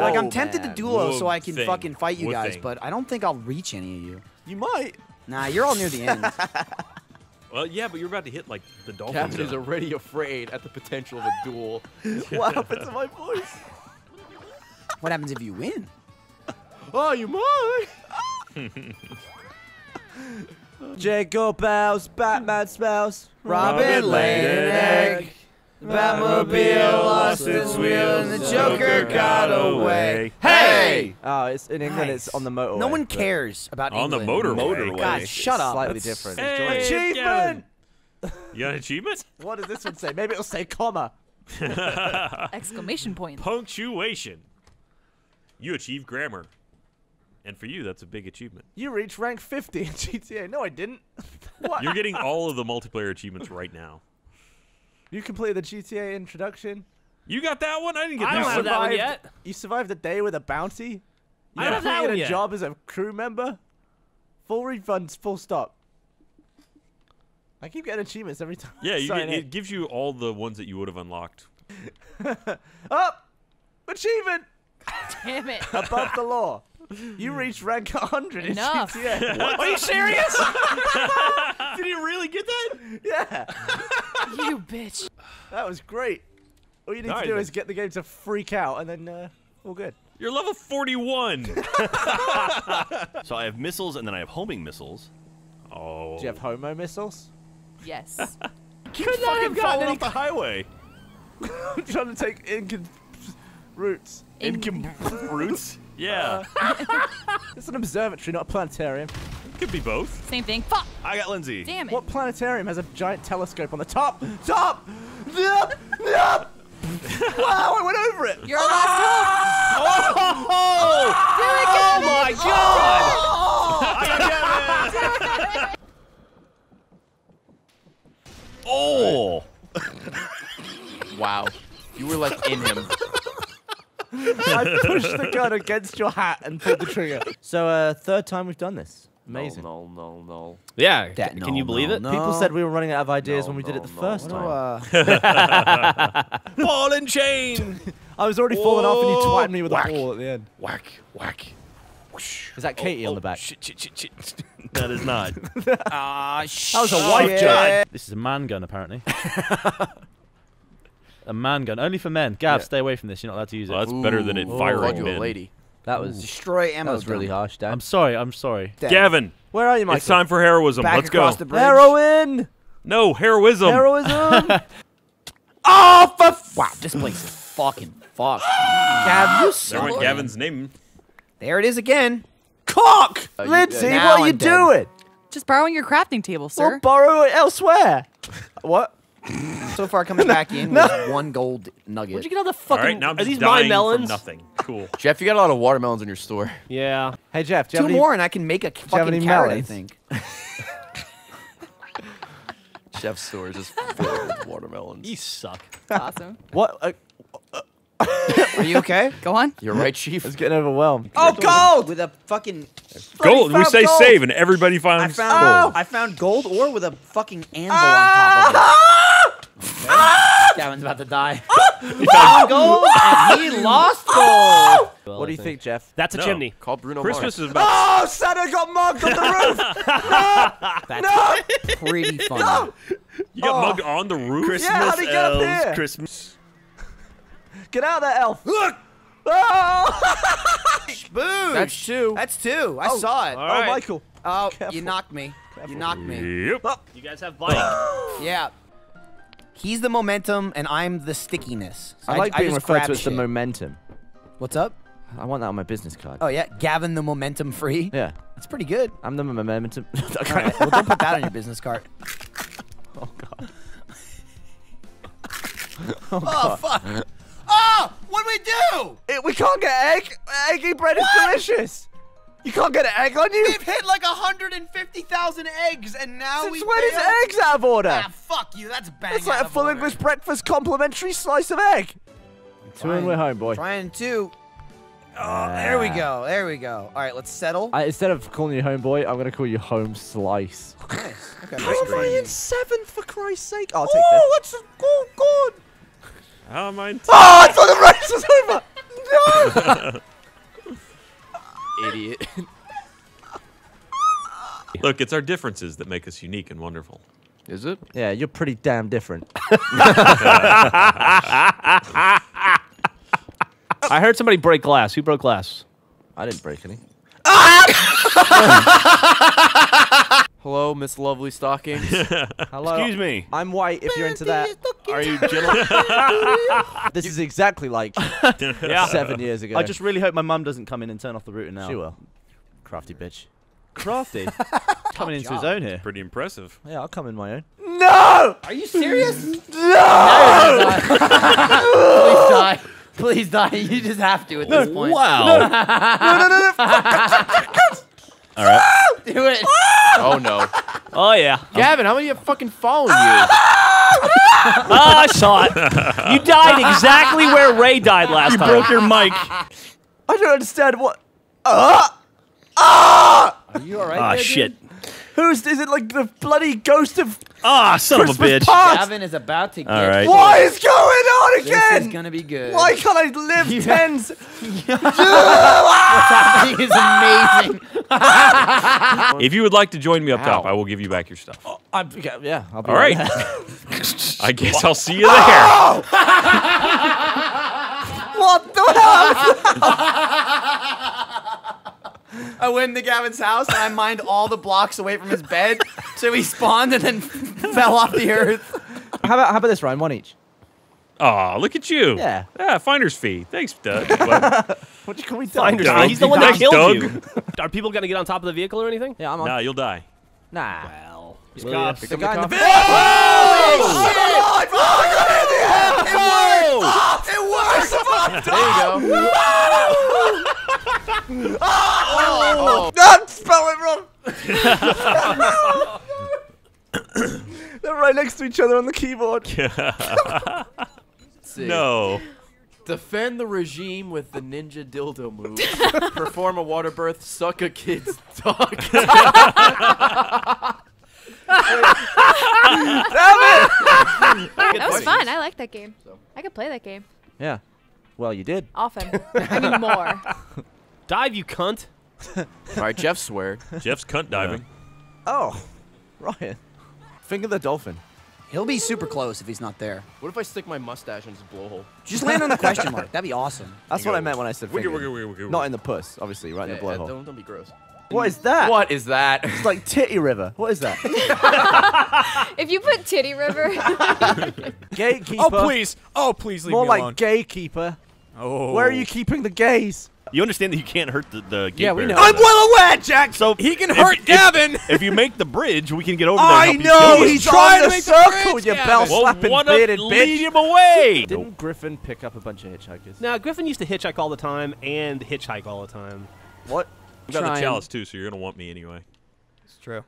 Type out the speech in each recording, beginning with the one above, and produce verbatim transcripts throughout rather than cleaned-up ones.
Whoa, like, I'm tempted man. to duo so I can thing. fucking fight you Wood guys, thing. but I don't think I'll reach any of you. You might. Nah, you're all near the end. Well, yeah, but you're about to hit, like, the dolphin. Captain is already afraid at the potential of a duel. What happened to my voice? What happens if you win? Oh, you might. Jacob House, Batman spouse, Robin, Robin laid an egg. The Batmobile lost its wheel and the Joker got away. Hey! Oh, it's in England. Nice. It's on the motorway. No one cares about on England. On the motorway. God, shut it's up. Slightly That's different. Hey, achievement. You got an achievement? What does this one say? Maybe it'll say comma. Exclamation point. Punctuation. You achieve grammar. And for you, that's a big achievement. You reached rank fifty in G T A. No, I didn't. What? You're getting all of the multiplayer achievements right now. You completed the G T A introduction. You got that one? I didn't get I that, don't one. Have that one yet. You survived the day with a bounty. You I don't have that one a yet. Job as a crew member. Full refunds, full stop. I keep getting achievements every time. Yeah, you get, it gives you all the ones that you would have unlocked. Up! Achievement! Damn it. Above the law. You reached rank one hundred Enough. in G T A. What? Are you serious? Did you really get that? Yeah. You bitch. That was great. All you need All to do right. is get the game to freak out, and then uh, all good. You're level forty-one. So I have missiles, and then I have homing missiles. Oh. Do you have homo missiles? Yes. Keep Could fucking falling off the highway. I'm trying to take incon routes. Incon routes? Yeah. Uh, it's an observatory, not a planetarium. Could be both. Same thing. Fuck. I got Lindsay. Damn it. What planetarium has a giant telescope on the top? Top! Yup! Yup! Wow, I went over it. You're ah! last one. Oh! Oh! There it goes! Oh my god! Oh! I got Gavin! Oh! Wow. You were like in him. I pushed the gun against your hat and pulled the trigger. So, uh, third time we've done this. Amazing. No, no, no, no. Yeah, that, no, can you believe no, it? No. People said we were running out of ideas no, when we no, did it the no, first no. time. Ball and chain! I was already Whoa. falling off and you twatted me with whack. a ball at the end. Whack, whack. Whoosh. Is that Katie oh, on the back? Oh, shit, shit, shit, shit. That is not. Ah, uh, shit. That was a wife oh, yeah. joke. This is a man gun, apparently. A man gun. Only for men. Gav, yeah. stay away from this. You're not allowed to use it. Oh, that's Ooh. better than it firing oh, men. Lady. That was destroy ammo. That was really harsh, Dad. I'm sorry. I'm sorry. Dad. Gavin, where are you, Michael? It's time for heroism. Back Let's go. The Heroin. No heroism. Heroism. Oh, for wow! This place is fucking fucked. Gav, you suck. There went Gavin's name. There it is again. Cock. Oh, Lindsay, what are you doing? Just borrowing your crafting table, sir. Or borrow it elsewhere. What? So far, coming back in no. was one gold nugget. Where'd you get all the fucking? All right, now I'm are these my melons? Nothing. Cool. Jeff, you got a lot of watermelons in your store. Yeah. Hey, Jeff. Do you Two have any, more, and I can make a fucking carrot. I think. Jeff's store is just full of watermelons. You suck. That's awesome. What? Uh, uh, are you okay? Go on. You're right, Chief. I was getting overwhelmed. Oh, gold! With a fucking... Gold! We say gold. save and everybody finds I found, gold. Oh, I found gold ore with a fucking anvil ah! on top of it. Okay. Ah! Gavin's about to die. Ah! He found gold ah! and he lost gold. Ah! Well, what do you think, think Jeff? That's a no. chimney. Call Bruno Christmas Mars. Is about... Oh, Santa got mugged on the roof! No! That's no! pretty funny. No! You got oh. mugged on the roof? Christmas yeah, how'd he get elves, up here? Christmas... Get out of that elf! Look! Oh! Boom! That's two. That's two. I oh. saw it. Right. Oh, Michael. Oh, Careful. you knocked me. Careful. You knocked me. Yep. Oh. You guys have bite. Yeah. He's the momentum, and I'm the stickiness. So I like I, being I referred to as the momentum. What's up? I want that on my business card. Oh, yeah? Gavin the momentum free? Yeah. That's pretty good. I'm the momentum. Okay. All right. Well, don't put that on your business card. Oh, God. Oh, God. Oh, fuck. Oh! What do we do? It, we can't get egg. Eggy bread is what? delicious. You can't get an egg on you? We've hit like one hundred fifty thousand eggs, and now Since we when is eggs out of order? Ah, fuck you. That's bang It's like a full order. English breakfast complimentary slice of egg. Two and we're home, boy. Trying two. Oh, yeah. There we go. There we go. All right, let's settle. I, instead of calling you homeboy, I'm going to call you home slice. Nice. Okay, How am I in seventh, for Christ's sake? I'll take this. Oh, what's... Oh, God. Oh, mine. Oh, I thought the race was over! No! Idiot. Look, it's our differences that make us unique and wonderful. Is it? Yeah, you're pretty damn different. I heard somebody break glass. Who broke glass? I didn't break any. Hello, Miss Lovely Stockings. Hello. Excuse me. I'm white if you're into that. Are you gentlemen? This is exactly like yeah. seven years ago. I just really hope my mum doesn't come in and turn off the router now. She will. Crafty bitch. Crafty? Coming into his own here. That's pretty impressive. Yeah, I'll come in my own. No! Are you serious? No! No! Please die. Please die. You just have to at no, this point. Wow. No, no, no, no. All right. Do it. Oh, no. Oh, yeah. Gavin, how many are fucking following you? Oh, I saw it. You died exactly where Ray died last you time. You broke your mic. I don't understand what... Uh, uh. Are you all right, Ah, oh, shit. Who's... Is it like the bloody ghost of... Ah, oh, son Christmas of a bitch. Pot? Gavin is about to get... All right. What is going on again? This is gonna be good. Why can't I live yeah. tens... What's happening is amazing. If you would like to join me up Ow. top, I will give you back your stuff. Oh, I'm, okay, yeah, I'll be all right. I guess what? I'll see you there. Oh! What the hell? I went to Gavin's house and I mined all the blocks away from his bed, so he spawned and then fell off the earth. How about how about this, Ryan? One each. Aw, oh, look at you. Yeah. Yeah, finder's fee. Thanks, Doug. What do you call me, Doug? Finder's fee. He's the one that killed Doug. you. Are people going to get on top of the vehicle or anything? Yeah, I'm on. Nah, you'll die. Nah. Well. He's cops. The guy in the vehicle. Oh, shit. Oh, my God. Oh, it works. Oh, it works. There you go. Oh, don't spell it wrong. They're right next to each other on the keyboard. See. No. Defend the regime with the ninja dildo move. Perform a water birth. Suck a kid's dog. That was fun. I like that game. I could play that game. Yeah. Well, you did. Often. I need more. Dive, you cunt. All right, Jeff swear. Jeff's cunt diving. Yeah. Oh, Ryan. Think of the dolphin. He'll be super close if he's not there. What if I stick my mustache in his blowhole? Just land on the question mark. That'd be awesome. That's what I meant when I said finger. Wiggle, wiggle, wiggle, wiggle. Not in the puss, obviously, right yeah, in the blowhole. Yeah, don't, don't be gross. What is that? What is that? It's like Titty River. What is that? If you put Titty River. Gatekeeper. Oh, please. Oh, please leave More me alone. More like gaykeeper. Oh. Where are you keeping the gays? You understand that you can't hurt the, the gay yeah, we know. I'm that. well aware, Jack. So he can if, hurt if, Gavin. If you make the bridge, we can get over there. I and help know. You he's trying to make circle. The bridge, you bell slapping well, bearded bitch. Lead him away. Didn't Griffin pick up a bunch of hitchhikers? No, Griffin used to hitchhike all the time and hitchhike all the time. What? I got a chalice too, so you're gonna want me anyway. It's true.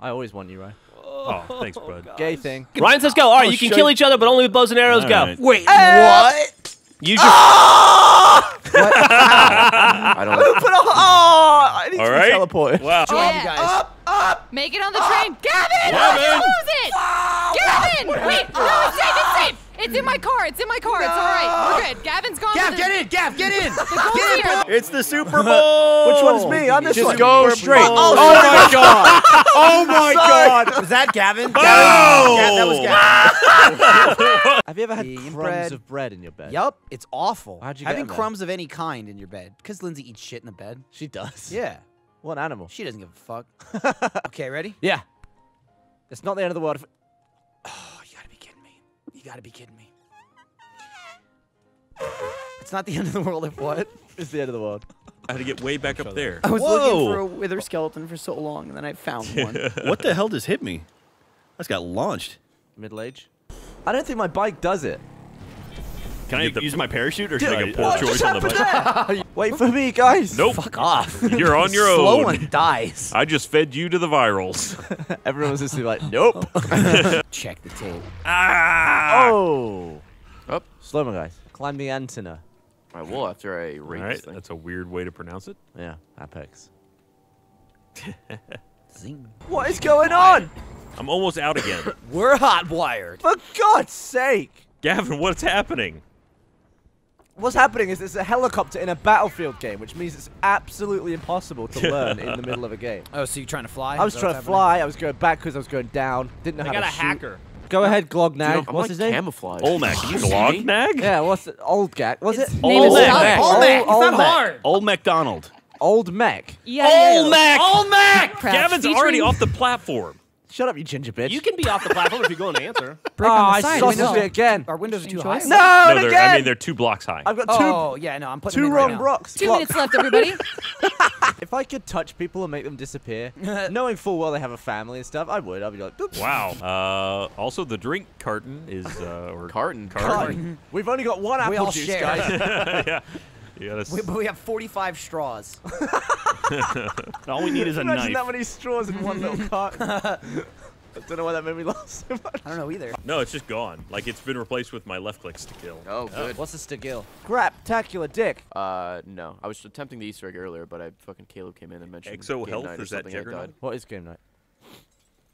I always want you, Ryan. Oh, oh thanks, bud. Gosh. Gay thing. Ryan says go. All right, oh, you can kill each other, but only with bows and arrows. All go. Right. Wait, what? You just. What? I don't know. Put a, oh, I need All to right. teleport. Wow. Yeah. Up, up, Make it on the up. train. Gavin! Gavin! Lose it! Wow. Gavin! Wow. Wait! Wow. No, it's safe, it's safe! It's in my car, it's in my car, no. It's alright. We're good. Gavin's gone. Gav, get in! Gav, get in! Get in! It's the Super Bowl! Which one's me? I'm this Just one. Just go straight. Oh, oh my God! Oh my Sorry. God! Was that Gavin? Oh. Gavin? That was Gavin. Have you ever had crumbs bread. of bread in your bed? Yup, it's awful. How'd you Having get crumbs of any kind in your bed. Because Lindsay eats shit in the bed. She does? Yeah. What animal? She doesn't give a fuck. Okay, ready? Yeah. It's not the end of the world. If You gotta be kidding me. It's not the end of the world if what? It's the end of the world. I had to get way back up there. I was Whoa. looking for a wither skeleton for so long, and then I found one. What the hell just hit me? I just got launched. Middle age? I don't think my bike does it. Can you I use my parachute, or should I get poor choice on the bike? Wait for me, guys. Nope. Fuck off. You're on your own. Slow one dies. I just fed you to the virals. Everyone was just like, nope. Check the tape. Ah! Oh. Up. Oh. Slow one, guys. Climb the antenna. I will after I rate All right. this thing. That's a weird way to pronounce it. Yeah. Apex. Zing. What is going on? I'm almost out again. We're hot wired. For God's sake. Gavin, what's happening? what's happening is it's a helicopter in a battlefield game, which means it's absolutely impossible to learn in the middle of a game. Oh, so you're trying to fly? I was trying to fly. I was going back because I was going down. Didn't know how to shoot. I got a hacker. Go ahead, Glognag. Dude, what's his name? Camouflage. Olmec. Glognag? Yeah, what's it? Oldgag. Was it? Olmec. Olmec. It's not hard. Old MacDonald. Old Mac. Yeah. Old Mac. Old Mac. Gavin's already off the platform. Shut up, you ginger bitch. You can be off the platform if you're going to answer. Break oh, on the I sausaged it again. Our windows are too high. No, no again. I mean, they're too blocks high. I've got two. Oh, yeah, no, I'm putting two wrong right blocks. Two Block. minutes left, everybody. If I could touch people and make them disappear, knowing full well they have a family and stuff, I would. I'd be like, oops. Wow. Uh, also, the drink carton is. Uh, or carton. carton. Carton. We've only got one apple we all juice, share. guys. Yeah. Yeah, we, but we have forty-five straws. All we need is a Imagine knife. Imagine that many straws in one little cart. I don't know why that made me laugh so much. I don't know either. No, it's just gone. Like, it's been replaced with my left click Stagill. Oh, good. Oh. What's a Stagill? Craptacular dick. Uh, no. I was attempting the Easter egg earlier, but I fucking Caleb came in and mentioned Exo game health night or is something. That Juggernaut? What is game night?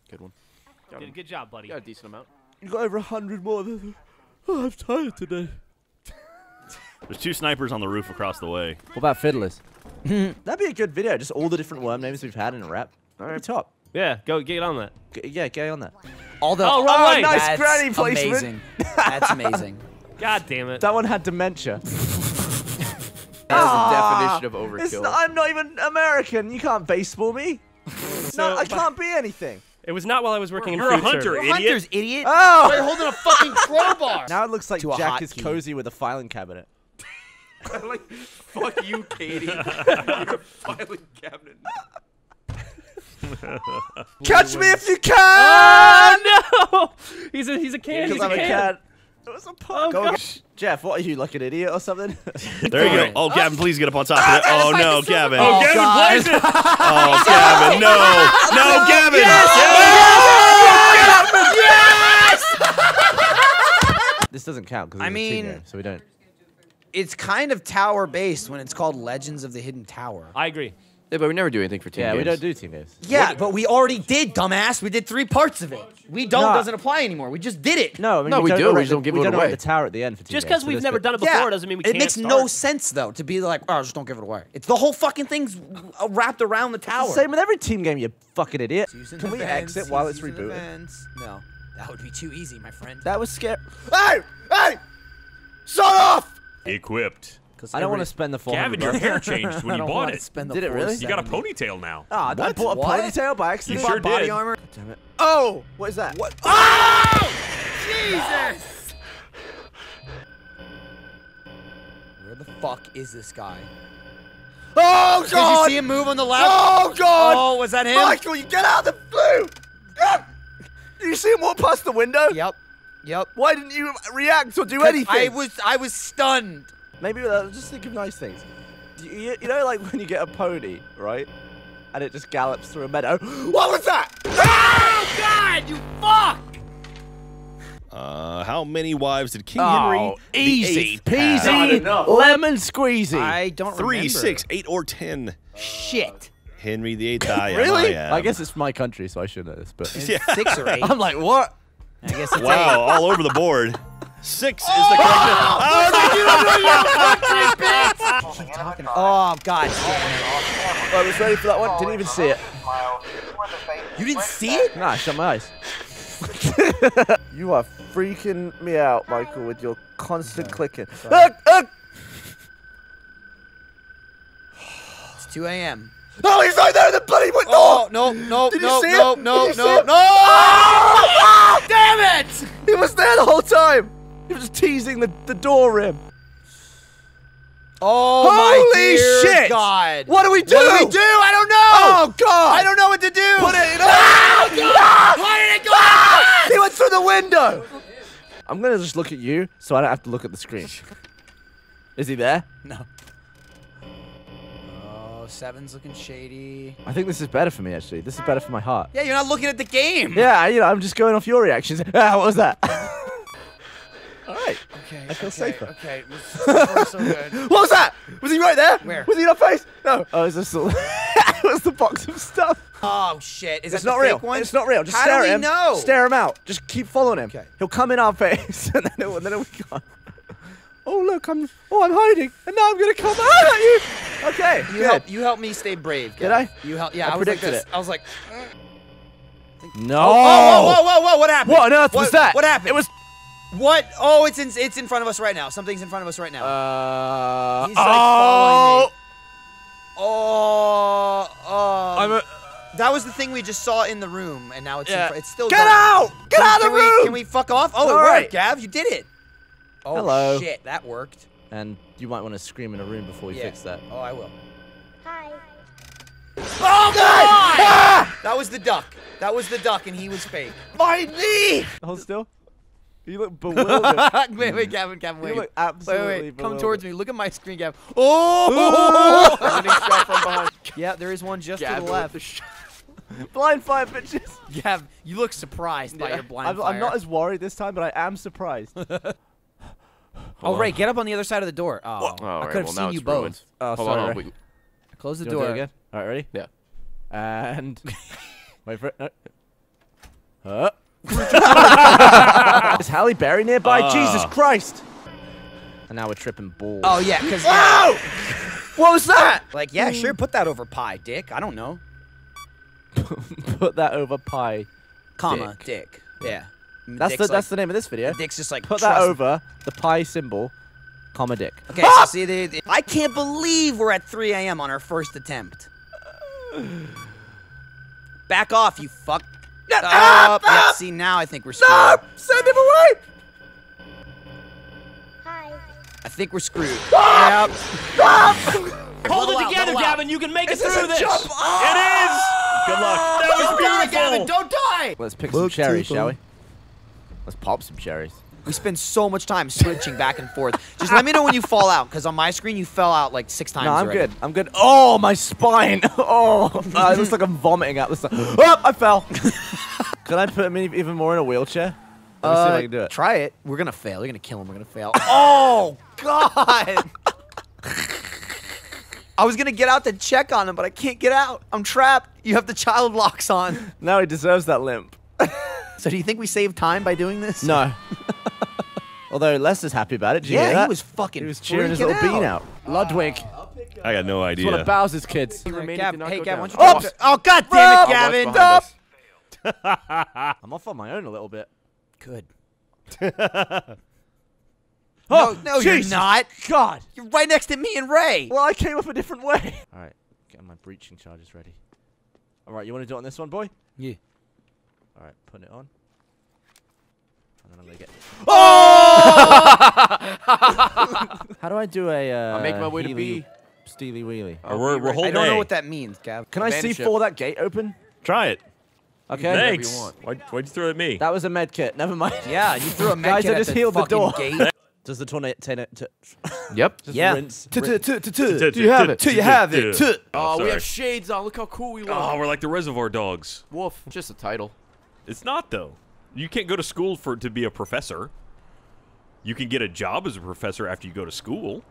Good one. Good, good job, buddy. You got a decent amount. You got over a hundred more. Oh, I'm tired today. There's two snipers on the roof across the way. What about fiddlers? That'd be a good video. Just all the different worm names we've had in a rap. All right, top. Yeah, go get on that. G yeah, get on that. All the oh, right, oh right. nice That's granny placement. Amazing. That's amazing. God damn it. That one had dementia. That is ah, the definition of overkill. Not, I'm not even American. You can't baseball me. It's so, not, I can't be anything. It was not while I was working We're in food service. You're a hunter, idiot. Hunters, idiot. Oh, they're holding a fucking crowbar. Now it looks like to Jack is key. cozy with a filing cabinet. Like, fuck you, Katie. You're a filing cabinet. Catch me if you can! Oh, no! He's a he's a can. Because I'm a cat. It was a punk. Oh, Jeff, what are you, like an idiot or something? There you go. Oh, Gavin, please get up on top of it. Oh, no, Gavin. Oh, Gavin, plays it! Oh, Gavin, no! No, Gavin! Yes! Yes! Yes! This doesn't count because it's a team game, so we don't. It's kind of tower-based when it's called Legends of the Hidden Tower. I agree. Yeah, but we never do anything for team yeah, games. Yeah, we don't do team games. Yeah, but we already did, dumbass. We did three parts of it. We don't nah. doesn't apply anymore. We just did it. No, I mean, no we, we do. We just don't give it away. We don't have the tower at the end for team Just because we've never bit. done it before yeah. doesn't mean we it can't It makes start. no sense, though, to be like, oh, just don't give it away. It's the whole fucking thing's wrapped around the tower. It's the same with every team game, you fucking idiot. Season Can events, we exit while it's rebooted? Events. No, that would be too easy, my friend. That was scary. Hey! Hey! Shut off! Equipped. I don't want to spend the full. Gavin, your hair changed when you bought it. Did it really? You got a ponytail now. Ah, oh, I bought a what? ponytail by accident. You sure body did. Armor. Damn it. Oh, what is that? What? Oh, Jesus! Where the fuck is this guy? Oh God! Did you see him move on the left? Oh God! Oh, was that him? Michael, you get out of the blue! Ah! Did you see him walk past the window? Yep. Yep. Why didn't you react or do anything? I was, I was stunned. Maybe uh, just think of nice things. Do you, you know, like when you get a pony, right? And it just gallops through a meadow. What was that? Oh God! You fuck! Uh, how many wives did King Henry? Oh, easy peasy, lemon squeezy. I don't Three, remember. Three, six, eight, or ten. Uh, Shit. Henry the Eighth. I really? Am, I, am. I guess it's my country, so I should know this. But yeah. Six or eight. I'm like, what? I guess it's wow, eight. all over the board. Six oh! is the correct answer. Oh, no, you don't know your country, bitch! Keep talking. Oh, God. I was ready for that one. Didn't even see it. You didn't see it? Nah, shut my eyes. You are freaking me out, Michael, with your constant okay. clicking. Uh, uh. It's two A M No, he's right there in the bloody window! Oh, no, no, Did no, you see no, it? no, Did you no, see no, no! Oh! Oh! Damn it! He was there the whole time! He was just teasing the, the door rim. Oh, Holy my dear shit. God. What do we do? What do we do? I don't know. Oh, God. I don't know what to do. Put it in. Oh, God. Why did it go ah! He went through the window. I'm going to just look at you so I don't have to look at the screen. Is he there? No. Seven's looking shady. I think this is better for me, actually. This is better for my heart. Yeah, you're not looking at the game. Yeah, you know, I'm just going off your reactions. Ah, what was that? All right. Okay. I feel okay, safer. Okay. So, so good. What was that? Was he right there? Where? Was he in our face? No. Oh, is this? It was the box of stuff. Oh shit! Is it's that not the real? Fake one? It's not real. Just How stare do we him. Know? Stare him out. Just keep following him. Okay. He'll come in our face, and then, he'll, and then he'll be gone. Oh look, I'm oh I'm hiding, and now I'm gonna come out at you. Okay, you good. Help, you helped me stay brave. Did I? You helped. Yeah, I, I was predicted like this. It. I was like. No! Oh, whoa, whoa, whoa, whoa! What happened? What on earth was that? What happened? It was. What? Oh, it's in it's in front of us right now. Something's in front of us right now. Uh. He's like following me. Oh. Oh. Um, I'm a. That was the thing we just saw in the room, and now it's yeah. in front. It's still. Get out! Get out of the room! Can we fuck off? Oh, it worked, Gav. You did it. Oh, hello. Shit, that worked. And you might want to scream in a room before we yeah. fix that. Oh, I will. Hi. Oh, God! Ah! That was the duck. That was the duck, and he was fake. My knee! Hold still. You look bewildered. Wait, wait, Gavin, Gavin, wait. You look absolutely wait, wait, come bewildered. Towards me. Look at my screen, Gavin. Oh! Shot from behind. Yeah, there is one just Gavin to the left. The blind fire, bitches. Gav, you look surprised yeah. by your blind I'm, fire. I'm not as worried this time, but I am surprised. Hold oh, on. Ray, get up on the other side of the door. Oh, oh I could have right, well, seen you both. Ruined. Oh, Hold sorry. On, close the you door. Again? All right, ready? Yeah. And... Wait for it. No. Huh? Is Halle Berry nearby? Uh. Jesus Christ! And now we're tripping balls. Oh, yeah, because... Wow! What was that? Like, yeah, sure, put that over pie, dick. I don't know. Put that over pie, comma, dick. dick. Yeah. That's the, like, that's the name of this video. Dick's just like put that over the pie symbol, comma dick. Okay, ah! So see the, the. I can't believe we're at three A M on our first attempt. Back off, you fuck. No, ah, ah, yeah, see now I think we're screwed. No, send him away. Hi. I think we're screwed. Stop! Yep. Stop! Hold it together, Gavin. You can make it through this. It is. Good luck. That was beautiful, Gavin. Don't die. Let's pick some cherries, shall we? Let's pop some cherries. We spend so much time switching back and forth. Just let me know when you fall out, because on my screen you fell out like six times. No, I'm already. good. I'm good. Oh, my spine. Oh, uh, it looks like I'm vomiting out this time. Oh, I fell. Can I put him in even more in a wheelchair? Let me uh, see if I can do it. Try it. We're going to fail. You're going to kill him. We're going to fail. Oh, God. I was going to get out to check on him, but I can't get out. I'm trapped. You have the child locks on. Now he deserves that limp. So do you think we saved time by doing this? No. Although Lester's happy about it. Did you yeah, hear that? He was fucking. He was cheering his little out. bean out. Ludwig. Uh, I got no idea. It's one of Bowser's kids. Hey, Gavin, hey, go Gavin, why don't you oh, God damn it, Gavin! Stop! I'm off on my own a little bit. Good. oh, no, no you're not. God, you're right next to me and Ray. Well, I came up a different way. All right, getting my breaching charges ready. All right, you want to do it on this one, boy? Yeah. All right, put it on. And then I'm gonna get. Oh! How do I do a? Uh, I make my way heely, to B. Steely wheelie. Oh, we're we're holding. I don't a. know what that means, Gav. Can Advantage I see for that gate open? Try it. Okay. Thanks. Why'd you throw it at me? That was a med kit. Never mind. Yeah, you threw a med Guys, kit. Guys, I just healed the door. Gate. Does the tornado? Yep. Just yeah. Rinse. Do you have it? Do you have it? Oh, we have shades on. Look how cool we look. Oh, we're like the Reservoir Dogs. Woof. Just a title. It's not though. You can't go to school for to be a professor. You can get a job as a professor after you go to school.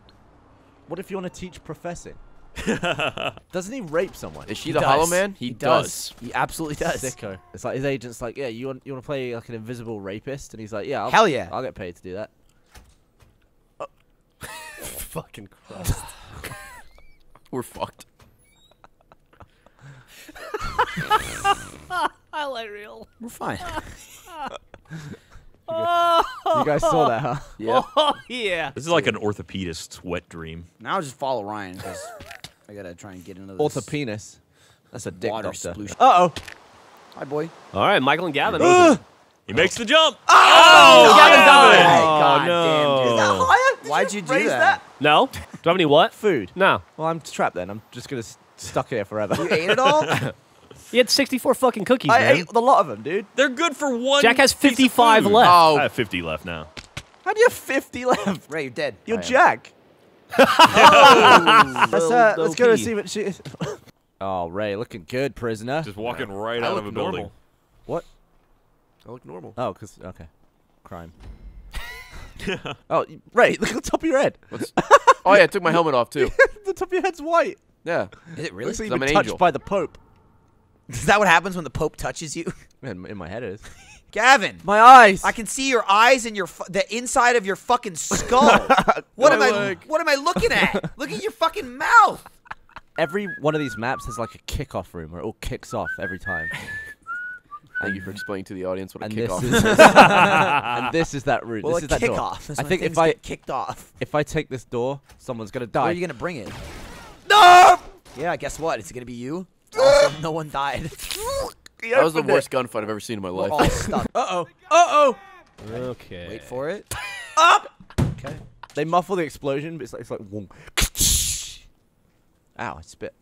What if you want to teach professing? Doesn't he rape someone? Is she he the does. Hollow Man? He, he does. does. He absolutely does. Sicko. It's like his agent's like, yeah, you want you want to play like an invisible rapist, and he's like, yeah, I'll, hell yeah, I'll get paid to do that. Oh. Fucking Christ. We're fucked. Highlight reel. We're fine. You guys, you guys saw that, huh? Yeah. Oh, yeah. This is like an orthopedist's wet dream. Now I'll just follow Ryan because I gotta try and get into this. Orthopenis. That's a dick doctor. Uh oh. Hi, boy. All right, Michael and Gavin. Uh, he makes the jump. Oh, oh Gavin's done it. God no. Damn. Is that higher? Did Why'd you, you do raise that? that? No. Do I have any what? Food. No. Well, I'm trapped then. I'm just gonna st stuck here forever. You ate it all. You had sixty-four fucking cookies, I man. I ate a lot of them, dude. They're good for one. Jack has fifty-five left. Oh. I have fifty left now. How do you have fifty left? Ray, you're dead. You're I Jack. oh, let's uh, let's go to see what she is. Oh, Ray, looking good, prisoner. Just walking right I out of a normal. building. What? I look normal. Oh, because, okay. Crime. Oh, Ray, look at the top of your head. What's... Oh, yeah, I took my helmet off, too. The top of your head's white. Yeah. Is it really? Looks like you've been touched by the Pope. Is that what happens when the Pope touches you? In my head it is. Gavin. My eyes. I can see your eyes and your f the inside of your fucking skull. What am I? Work. What am I looking at? Look at your fucking mouth. Every one of these maps has like a kickoff room where it all kicks off every time. Thank you for explaining to the audience what a kickoff is. And this is that route. Well, this is that door. Kickoff. I think if I kicked off, if I take this door, someone's gonna die. Where are you gonna bring it? No. Yeah. Guess what? It's gonna be you. Also, no one died. That was the worst gunfight I've ever seen in my life. We're all stuck. Uh oh. Uh oh. Okay. Wait for it. Up. Okay. They muffle the explosion, but it's like it's like. Whoom. Ow! I spit.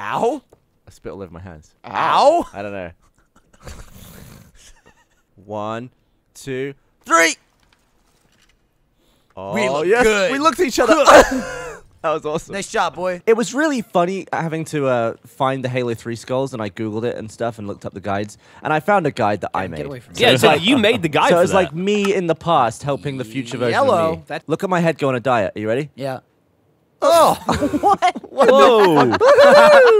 Ow! I spit all over my hands. Ow! I don't know. One, two, three. Oh, we look yes. good. We looked at each other. That was awesome. Nice job, boy. It was really funny having to uh, find the Halo three skulls, and I Googled it and stuff and looked up the guides, and I found a guide that yeah, I made. Get away from yeah, so like, you made the guide so for it was that. Like me in the past helping the future version Yellow. Of me. Look at my head go on a diet. Are you ready? Yeah. Oh, what? What? Whoa.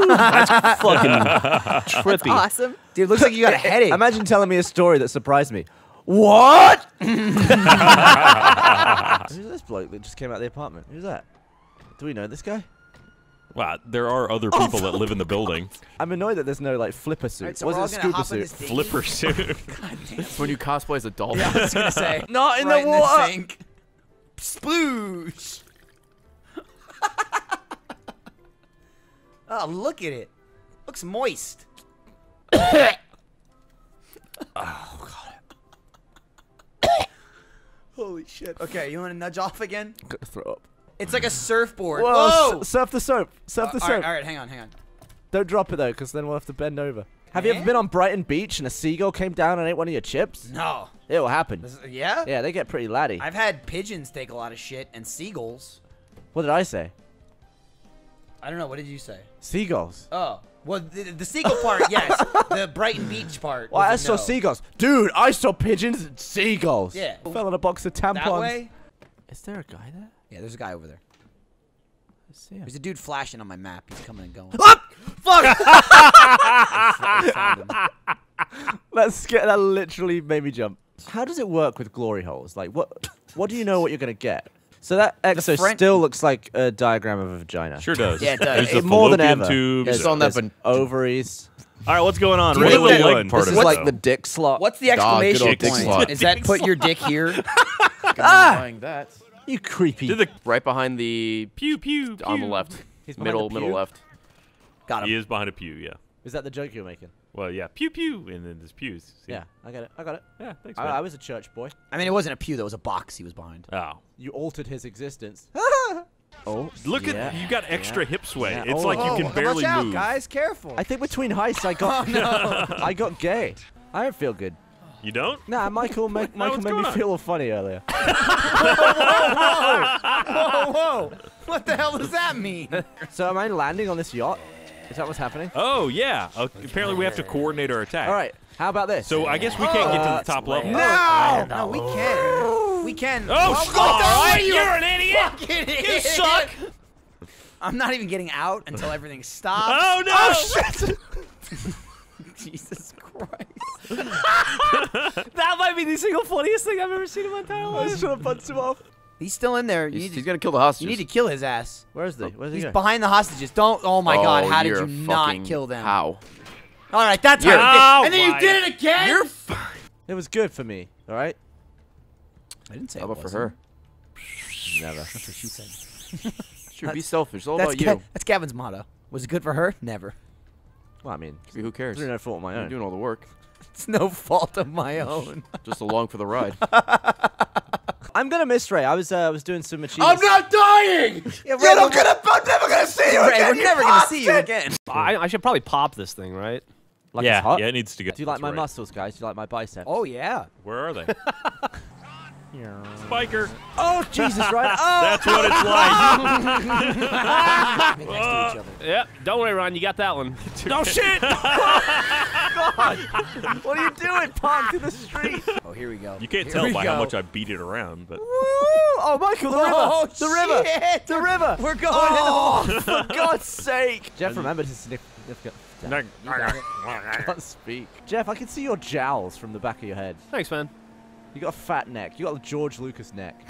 That's fucking trippy. That's awesome. Dude, looks like you got a headache. Imagine telling me a story that surprised me. What? Who's this bloke that just came out of the apartment? Who's that? Do we know this guy? Wow, there are other people oh, that live in the building. I'm annoyed that there's no, like, flipper suit. Right, so was it a scuba suit? Flipper suit. God damn. When you cosplay as a dolphin. Yeah, I was going to say. Not in right the water. In the sink. Sploosh. Oh, look at it. Looks moist. Oh, God. Holy shit. Okay, you want to nudge off again? I'm gonna throw up. It's like a surfboard. Whoa! Whoa. Surf the soap. Surf uh, the soap. All right, all right, hang on, hang on. Don't drop it, though, because then we'll have to bend over. Have yeah? you ever been on Brighton Beach and a seagull came down and ate one of your chips? No. It will happen. This, yeah? Yeah, they get pretty laddie. I've had pigeons take a lot of shit and seagulls. What did I say? I don't know. What did you say? Seagulls. Oh. Well, the, the seagull part, yes. The Brighton Beach part. Well, I saw no. seagulls. Dude, I saw pigeons and seagulls. Yeah. Fell in a box of tampons. That way? Is there a guy there? Yeah, there's a guy over there. I see him. There's a dude flashing on my map. He's coming and going. Oh! Fuck! I him. That's scary. That literally made me jump. How does it work with glory holes? Like, what? What do you know what you're going to get? So that exo still looks like a diagram of a vagina. Sure does. Yeah, it does. It's more than ever. Tubes. It's on that ovaries. All right, what's going on? Ray Ray Ray Ray this is like though. The dick slot. What's the exclamation Dog, point? Slot. Is that put your dick here? Ah, that. You creepy. The right behind the pew pew. On the left. He's middle the middle left. Got him. He is behind a pew. Yeah. Is that the joke you're making? Well, yeah, pew pew, and then there's pews. See? Yeah, I got it. I got it. Yeah, thanks. I, I was a church boy. I mean, it wasn't a pew; that was a box he was behind. Oh, you altered his existence. Oh, look yeah. at you got extra yeah. hip sway. Yeah. It's oh, like oh, you can oh, barely watch out, move. Guys, careful! I think between heists, I got oh, no. I got gay. I don't feel good. You don't? Nah, Michael, ma no, Michael made me on? feel funny earlier. Whoa, whoa, whoa, whoa, whoa! What the hell does that mean? So, am I landing on this yacht? Is that what's happening? Oh, yeah. Okay. Apparently, we have to coordinate our attack. All right. How about this? So, I guess we can't uh, get to the top level. No! No, we can. We can. Oh, oh all right. You're an idiot. idiot. You suck. I'm not even getting out until everything stops. Oh, no. Oh, shit. Jesus Christ. That might be the single funniest thing I've ever seen in my entire life. I was trying to punch him off. He's still in there. You he's, need to, he's gonna kill the hostages. You need to kill his ass. Where is he? Where's he he's going? Behind the hostages. Don't. Oh my oh, God! How did you not kill them? How? All right, that's you're, how. You did. And then you did it again. You're fine. It was good for me. All right. I didn't say. How it about wasn't. For her? Never. That's what she said. Sure, be selfish. It's all about you. That's Gavin's motto. Was it good for her? Never. Well, I mean, who cares? It's no fault of my own. I'm doing all the work. It's no fault of my own. Just along for the ride. I'm gonna miss Ray. I was uh, I was doing some achievements. I'm not dying. Yeah, Ray, I'm gonna. I'm never gonna see you Ray, again. We're you never gonna see you again. I, I should probably pop this thing, right? Like yeah, it's hot? Yeah, it needs to go. Do you like That's my right. muscles, guys? Do you like my biceps? Oh yeah. Where are they? Spiker. Oh Jesus, right? Oh. That's what it's like. Next to each other. Yeah. Don't worry, Ron. You got that one. No shit. God. What are you doing, punk? To the street. Oh, here we go. You can't here tell by go. How much I beat it around, but. Woo! Oh, Michael, the oh, river. The shit. river. The river. We're going. Oh, in the... For God's sake. Jeff remembered his significant. Damn, I can't speak. Geoff, I can see your jowls from the back of your head. Thanks, man. You got a fat neck. You got a George Lucas neck.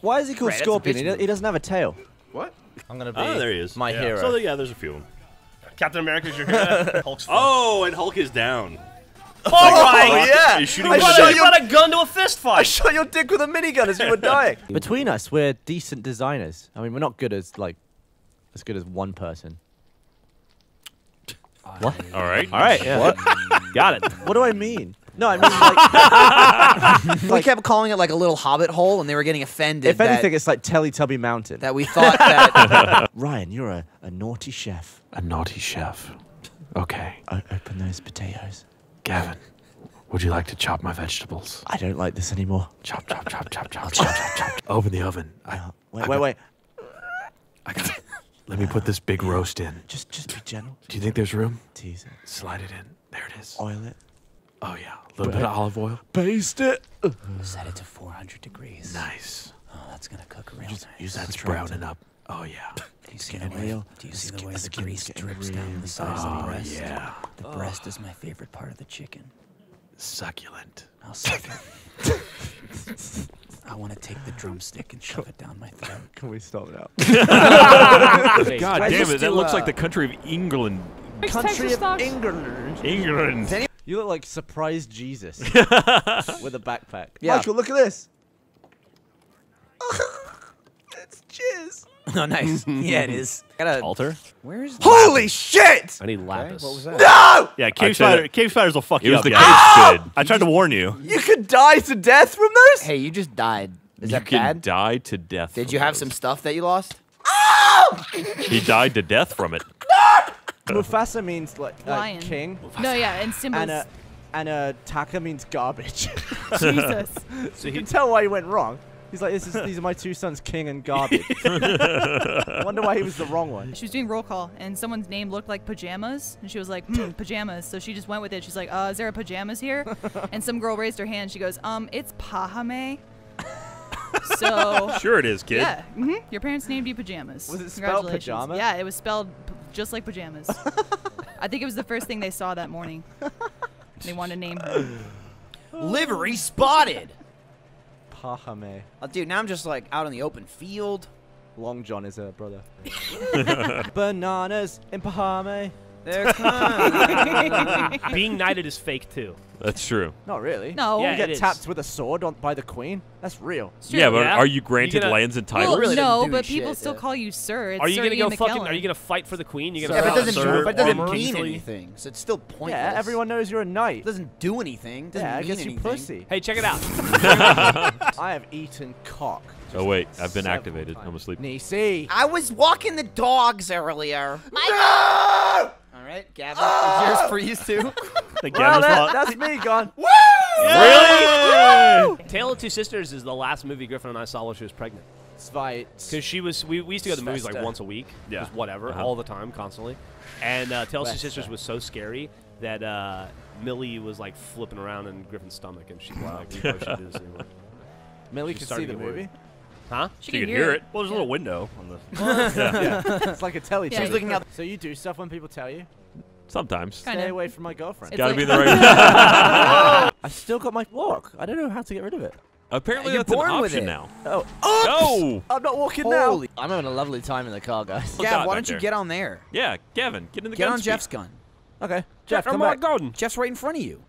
Why is he called right, Scorpion? He doesn't have a tail. What? I'm gonna be. Oh, there he is. My yeah. hero. So yeah, there's a few of them. Captain America's your hero. Hulk's oh, and Hulk is down. Oh, right. yeah! You shot, shot you brought a gun to a fist fight! I shot your dick with a minigun as you were dying! Between us, we're decent designers. I mean, we're not good as, like, as good as one person. What? Alright. Alright, yeah. What? Got it. What do I mean? No, I mean, like... we kept calling it, like, a little hobbit hole, and they were getting offended. If anything, it's like Teletubby Mountain. That we thought that... Ryan, you're a, a naughty chef. A naughty chef. Okay. O open those potatoes. Gavin, would you like to chop my vegetables? I don't like this anymore. Chop, chop, chop, chop, chop, chop, chop, chop. Open the oven. I, no, wait, I wait, got, wait. I got it. Let me put this big roast in. Just, just be gentle. Do you think there's room? Tease it. Slide it in. There it is. Oil it. Oh yeah, a little Ba- bit of olive oil. Baste it. Set it to four hundred degrees. Nice. Oh, that's gonna cook real nice. Use that to browning up. Oh yeah. Do you see the way, do you see the, way the grease drips down the sides oh, of the breast? Yeah. The oh. breast is my favorite part of the chicken. Succulent. I'll suck it. I want to take the drumstick and shove it down my throat. Can we stop it out? God damn it, that looks like the country of England. Country of England. England. You look like surprised Jesus with a backpack. Yeah. Michael, look at this. It's jizz. Oh, nice. Yeah, it is. Gotta... Alter? Where is Holy that? shit! I need lapis. Okay, what was that? No! Yeah, cave spider, cave spiders will fuck it you up. It was the guys. cave oh! I tried to warn you. You could die to death from those? Hey, you just died. Is you that bad? You can die to death Did from you have those. some stuff that you lost? Oh! He died to death from it. No! Mufasa means, like, uh, king. Mufasa. No, yeah, and Simba's... And, uh, and uh, Taka means garbage. Jesus. So you can tell why he went wrong. He's like, this is, these are my two sons, King and Garbage. I wonder why he was the wrong one. She was doing roll call, and someone's name looked like pajamas, and she was like, hmm, pajamas. So she just went with it. She's like, uh, is there a pajamas here? And some girl raised her hand. She goes, um, it's Pahame. So sure it is, kid. Yeah, mm-hmm. Your parents named you Pajamas. Was it spelled pajamas? Yeah, it was spelled just like pajamas. I think it was the first thing they saw that morning. They wanted to name her. Livery spotted. Pahame. Oh, dude, now I'm just like out in the open field. Long John is a brother. Bananas in Pahame. They're coming. Being knighted is fake too. That's true. Not really. No. Yeah, you get tapped is. with a sword on, by the queen. That's real. Yeah, but yeah. are you granted you lands and titles? Well, really no, but people shit, still yeah. call you sir. It's are you sir gonna go McKellen. fucking? Are you gonna fight for the queen? You gonna? Yeah, but it doesn't, sir, but it doesn't mean Kingsley. anything. So it's still pointless. Yeah, everyone knows you're a knight. It doesn't do anything. It doesn't yeah, mean I guess you pussy. Hey, check it out. I have eaten cock. Oh wait, I've been activated. Times. I'm asleep. Nisi. I was walking the dogs earlier. No! Alright, Gavin, oh! yours for you too. The well, that, that's me, gone. Woo! Yeah! Really? Woo! Tale of Two Sisters is the last movie Griffin and I saw while she was pregnant. Because she was, we, we used to go to the Svesta. movies like once a week. Yeah. Just whatever, uh -huh. all the time, constantly. And uh, Tale of Two Sisters was so scary that uh, Millie was like flipping around in Griffin's stomach and she was like, we know she did this anymore. Millie could see the movie? Worried. Huh? She, she can, can hear, hear it. it. Well, there's yeah. a little window on the. yeah. Yeah. It's like a telly. Yeah. She's looking up. So you do stuff when people tell you? Sometimes. Kinda. Stay away from my girlfriend. It's Gotta like be the right. I still got my walk. I don't know how to get rid of it. Apparently, yeah, that's born an option with it. now. Oh, oh! I'm not walking Holy. now. I'm having a lovely time in the car, guys. Yeah, why don't you there. get on there? Yeah, Gavin, get in the. Get gun on speed. Jeff's gun. Okay, Geoff, come back. Garden. Jeff's right in front of you.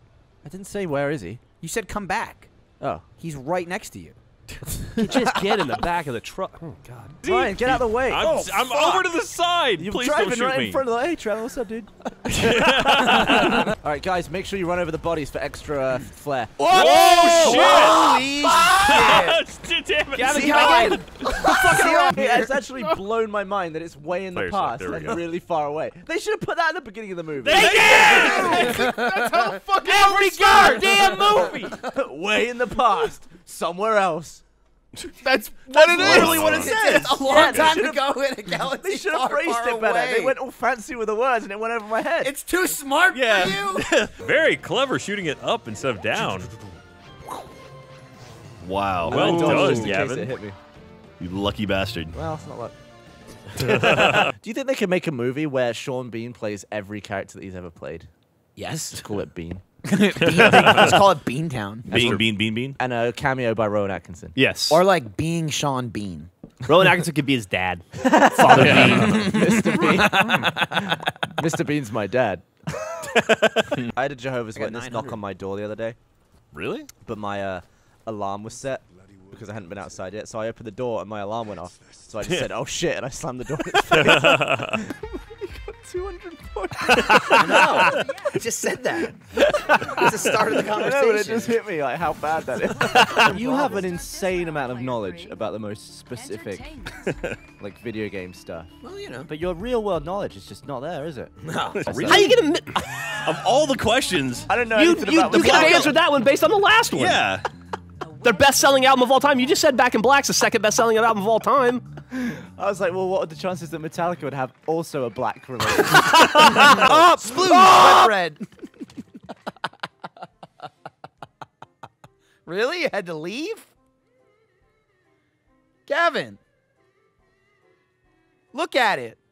I didn't say where is he. You said come back. Oh, he's right next to you. You just get in the back of the truck. Oh, God. Dude, Ryan, get dude, out of the way. I'm, oh, I'm over to the side. You're Please driving don't shoot right me. in front of the. Hey, Trevor, what's up, dude? All right, guys, make sure you run over the bodies for extra uh, flair. Whoa, Whoa shit. Holy oh, shit. Damn it. Gavin, can it? Yeah, it's actually blown my mind that it's way in Players the past, like really far away. They should have put that at the beginning of the movie. They, they did! That's how fucking every goddamn movie. Way in the past, somewhere else. That's what it is. Literally what it says. A long yeah, time ago in a galaxy. They should have phrased it better. Away. They went all fancy with the words, and it went over my head. It's too smart yeah. for you. Very clever, shooting it up instead of down. Wow. Well done, Gavin. You lucky bastard. Well, it's not luck. Do you think they could make a movie where Sean Bean plays every character that he's ever played? Yes. Just call it Bean. Bean, let's call it Beantown. Bean, for, Bean, Bean, Bean. And a cameo by Rowan Atkinson. Yes. Or like being Sean Bean. Rowan Atkinson could be his dad. Father Bean. Mister Bean. Mister Bean's my dad. I had a Jehovah's Witness knock on my door the other day. Really? But my uh, alarm was set because I hadn't been outside yet. So I opened the door and my alarm went off. So I just yeah. said, oh shit, and I slammed the door in its face. two hundred points. I know. I just said that. It's the start of the conversation. I know, but it just hit me like how bad that is. You have an insane amount of knowledge about the most specific like video game stuff. Well, you know. But your real world knowledge is just not there, is it? No. Really? How are you gonna of all the questions? I don't know. You, you, you could have answered that one based on the last one. Yeah. Their best-selling album of all time. You just said Back in Black's the second best-selling album of all time. I was like, well, what are the chances that Metallica would have also a black release? Up, blue, up! Red. Really? You had to leave? Gavin, look at it.